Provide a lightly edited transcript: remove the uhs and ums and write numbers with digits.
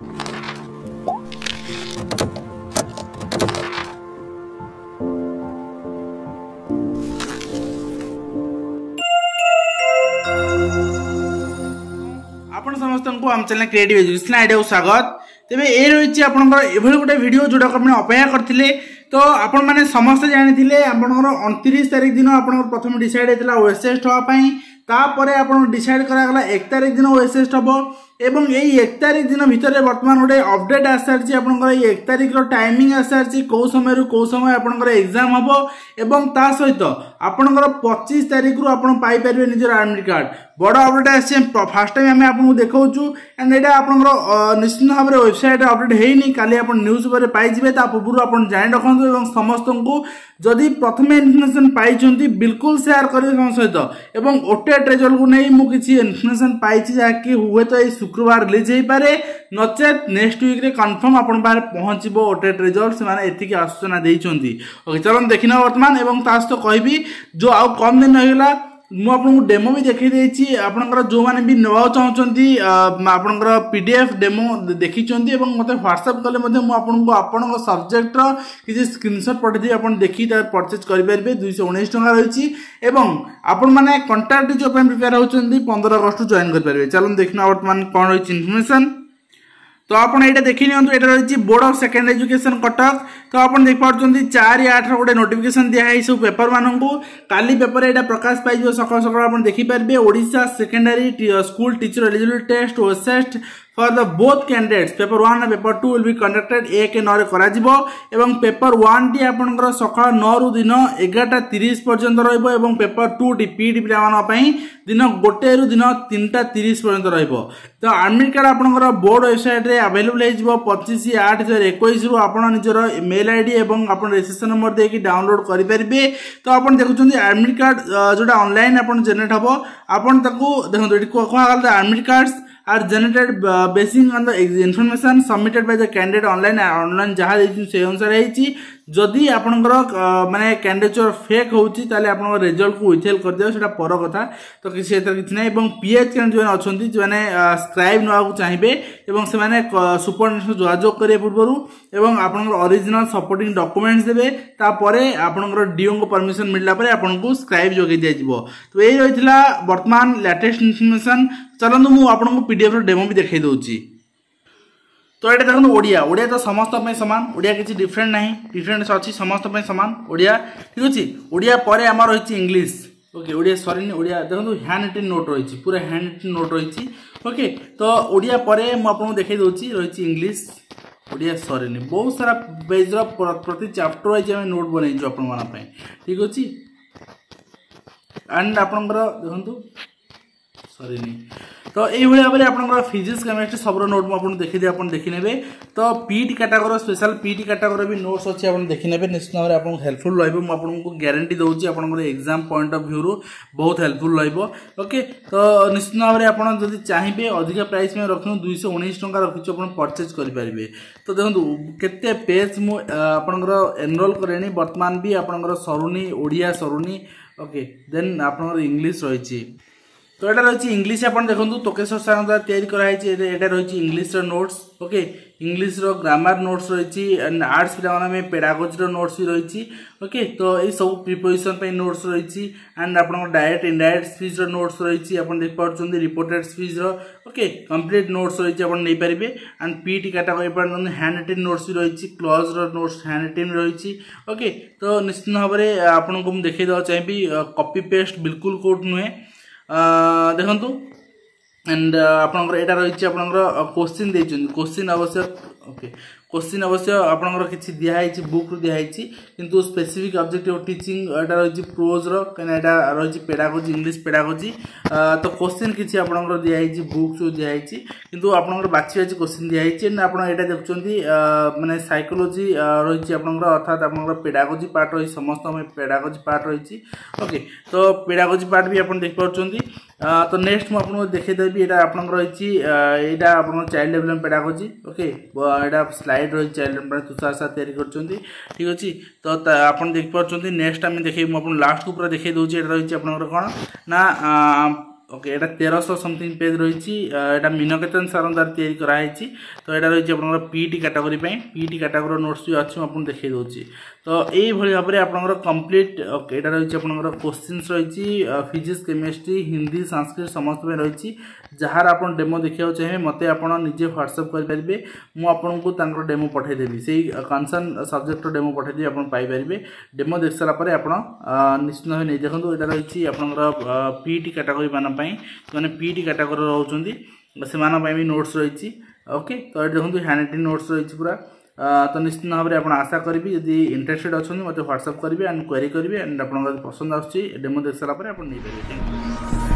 आपण समस्तनकु हम channel creative education idea स्वागत। तबे ए रहिछि आपनकर एभर गोटे वीडियो जोडा आपन अपेया करथिले। तो आपण माने समस्त जानिथिले आपनकर 29 तारिख दिन आपनकर प्रथम डिसाइड हेतला ओएसएस होआ पई। तापरे आपण डिसाइड करा गला 1 तारिख दिन ओएसएस होबो एवं एई 1 तारिख दिन भितरे वर्तमान गोटे अपडेट आसार छि आपनकर 1 तारिख रो टाइमिंग आसार छि को समय रु को समय आपनकर एग्जाम होबो एवं ता सहित आपनकर 25 तारिख रु आपण पाई परबे निजर एडमिट कार्ड। बडो अपडेट आसे फर्स्ट टाइम हम आपन देखौ छु एंड एटा आपनकर निश्चित भाबरे वेबसाइट अपडेट हेइनी काली आपन न्यूज़ पर पाई जिवे। ता पूर्व आपन जानि रखंथु एवं समस्तन को जदि प्रथम इन्फॉर्मेशन पाई छथि बिल्कुल शेयर करियो सम सहित एवं ओटेट रिजल्ट को नै मु किछि इन्फॉर्मेशन पाई छि जा कि हुए तो ए शुक्रवार रिलीज हे पारे नचेत नेक्स्ट वीक रे कंफर्म आपन बारे पहुंचबो ओटेट रिजल्ट से माने एथि के सूचना देइ छथि। ओके चलन देखिना वर्तमान एवं तास तो कहबी जो आ कम दिन होइला मु आपन को डेमो भी देखि देछि आपनकर जो माने भी नवा चाहछंती आपनकर पीडीएफ डेमो देखि चंती एवं मते व्हाट्सएप कले मते मु आपन को आपन सब्जेक्ट रो किसी स्क्रीनशॉट पठि दे आपन देखि परचेज करि परबे 219 टका रहिछि एवं आपन माने कांटेक्ट जो अपन प्रिपेयर होचंती 15 अगस्त जॉइन कर परबे। चलन देखना वर्तमान कोन रहिछि इन्फॉर्मेशन। तो आपण एटा देखि नियंतु एटा रहिछि board of secondary education Cuttack. तो आपण देख पाछंती 4/8 रो गोटे नोटिफिकेशन दिया है सब पेपर मानंकु काली पेपर एटा प्रकाश पाइबो सकल सकल आपण देखि परबे। Odisha secondary school teacher eligibility test OSS for the both candidates paper 1 and paper 2 will be conducted 1 के 9 रे करा जिवो एवं पेपर 1 टी आपनकर सकल 9 रु दिन 11:30 पर्यंत रहइबो एवं पेपर 2 टी पीडी पिला मानन पई दिन 1 रु दिन 3:30 पर्यंत रहइबो। तो एडमिट कार्ड आपनकर बोर्ड वेबसाइट रे अवेलेबल हे जिवो 25/8/2021 रु आपण निजर मेल आईडी एवं आपण रजिस्ट्रेशन नंबर दे कि डाउनलोड करि परबे। तो आपण देखुचंदी एडमिट कार्ड जोडा ऑनलाइन आपण जनरेट हबो आपण ताकू देखो एडी को कहल admit cards are generated basing on the information submitted by the candidate online online जहा देछि से अनुसार हेछि। जदि आपनकर माने कैंडिडेचर फेक होछि ताले आपन रिजल्ट को विथेल कर दियो सेटा पर कथा। तो किसी एतर किछ नै एवं पीएच के जो अछंती जो माने सब्सक्राइब नवा को चाहिबे एवं से माने सुपर नेशन जोजोग करे पूर्वरु एवं आपनकर ओरिजिनल सपोर्टिंग डॉक्यूमेंट्स देबे ता परे आपनकर डीओ को परमिशन मिलला परे आपन को सब्सक्राइब जोगे दिया जिवो। तो एई रहितला वर्तमान लेटेस्ट इन्फॉर्मेशन। चलनु मु आपन को पीडीएफ रो डेमो भी देखै दोछि। तो एटा देखो ओडिया ओडिया तो समस्त पे समान ओडिया किसी डिफरेंट नहीं डिफरेंस अछि समस्त पे समान ओडिया ठीक अछि। ओडिया परे हमर होय छै इंग्लिश। ओके ओडिया सॉरी नहीं ओडिया देखो हैंड रिटन नोट रही छी पूरा हैंड रिटन नोट रही छी। ओके तो ओडिया परे हम आपन देखै दोछि रही छी इंग्लिश ओडिया सॉरी नहीं बहुत सारा पेज रो प्रति चैप्टर वाइज हम नोट बनै छी आपन माना पे ठीक अछि। एंड आपन देखो सॉरी नहीं तो एई भली भाबरे आपनकर फिजिक्स केमिस्ट्री सबरो नोट म आपन देखि दे आपन देखि नेबे। तो PT category special PT category भी नोट्स अछि आपन देखि नेबे निश्चित भाबरे आपन हेल्पफुल रहइबो म आपन को गारंटी दउछि आपनकर एग्जाम पॉइंट ऑफ व्यू रु बहुत हेल्पफुल रहइबो। ओके तो निश्चित भाबरे आपन जदि चाहिबे अधिक प्राइस में रखनु 219 टका रखिछ आपन परचेज करि परिबे। तो देखंतु केते पेज मु आपनकर एनरोल करेनी वर्तमान भी आपनकर सरुनी ओडिया सरुनी। ओके देन आपनकर इंग्लिश रहिछि। तो एटा रहिछि इंग्लिश आपण देखंतु तोकेश्वर सारन द्वारा तयारी कराई छि एटा रहिछि इंग्लिश रो नोट्स। ओके इंग्लिश रो ग्रामर नोट्स रहिछि एंड आर्ट्स पिलाना में पेडागोजी रो नोट्स भी रहिछि। ओके तो ए सब प्रिपरेशन पे नोट्स रहिछि एंड आपण डायरेक्ट इनडायरेक्ट स्पीच रो नोट्स रहिछि आपण देख पाछुंदी रिपोर्टेड स्पीच रो। ओके कंप्लीट नोट्स रहिछि आपण नै परिबे एंड पीटी कैटेगरी पण हैंड रिटन नोट्स भी रहिछि क्लॉज रो नोट्स हैंड रिटन रहिछि। ओके तो निश्चित भाबरे आपण को देखै दो चाहिबी कॉपी पेस्ट बिल्कुल कोड नय देखंतु एंड आपनकर एटा रहिछि आपनकर क्वेश्चन देइछन क्वेश्चन अवश्य। ओके क्वेश्चन अवश्य आपनकर किछि दिया हैछि बुक रु दिया हैछि किंतु स्पेसिफिक ऑब्जेक्टिव टीचिंग एटा रहिछि प्रोज रो कने एटा रहिछि पेडागोजी इंग्लिश पेडागोजी। तो क्वेश्चन किछि आपनकर दिया हैछि बुक रु दिया हैछि किंतु आपनकर बाछियाछि क्वेश्चन दिया हैछि एंड आपन एटा देखछन्थि माने साइकोलॉजी रहिछि आपनकर अर्थात आपनकर पेडागोजी पार्ट रहि समस्त में पेडागोजी पार्ट रहिछि। ओके तो पेडागोजी पार्ट भी आपन देख पाछन्थि। तो नेक्स्ट म आपन देखै देबी एटा आपनकर रहिछि एटा आपन चाइल्ड डेवलपमेंट पेडागोजी। ओके एटा स्लाइड रही चाइल्ड तुषार साथ तैयारी करछन्ती ठीक अछि। तो आपण देख पाछन्ती नेक्स्ट हम देखै मु आपण लास्ट को पूरा देखै दोछि एटा रही आपन कोन ना ओके एटा 1300 समथिंग पेज रहिछि एटा मिनकेतन सारंदार तयारी कराई छि तो एटा रहिछि आपनकर पीटी कैटेगरी पई पीटी कैटेगरी नोट्स भी अछि आपन देखै दोछि तो एई भली भाबरे आपनकर कंप्लीट ओके एटा रहिछि आपनकर क्वेश्चंस रहिछि फिजिक्स केमिस्ट्री हिंदी संस्कृत समस्त में रहिछि जहार आपन डेमो देखियो चाहे मते आपन निजे WhatsApp कर परबे मु आपन को तांकर डेमो पठाई देबी सेई कंसर्न सब्जेक्ट डेमो पठाई दे आपन पाई परबे डेमो देखसरा परे आपन निश्चित होय नै देखंतु एटा रहिछि आपनकर पीटी कैटेगरी मान माने पीटी कैटेगरी रहउचंदी से मान भी नोट्स रही ओके तो देखो हैंड रिटन नोट्स रही पूरा तो निश्चित भाव में आप आशा करी यदि इंटरेस्टेड अच्छा मतलब व्हाट्सएप करेंगे एंड क्वेरी करेंगे एंड आप पसंद आसमो देख सारापर आप नहीं पारे।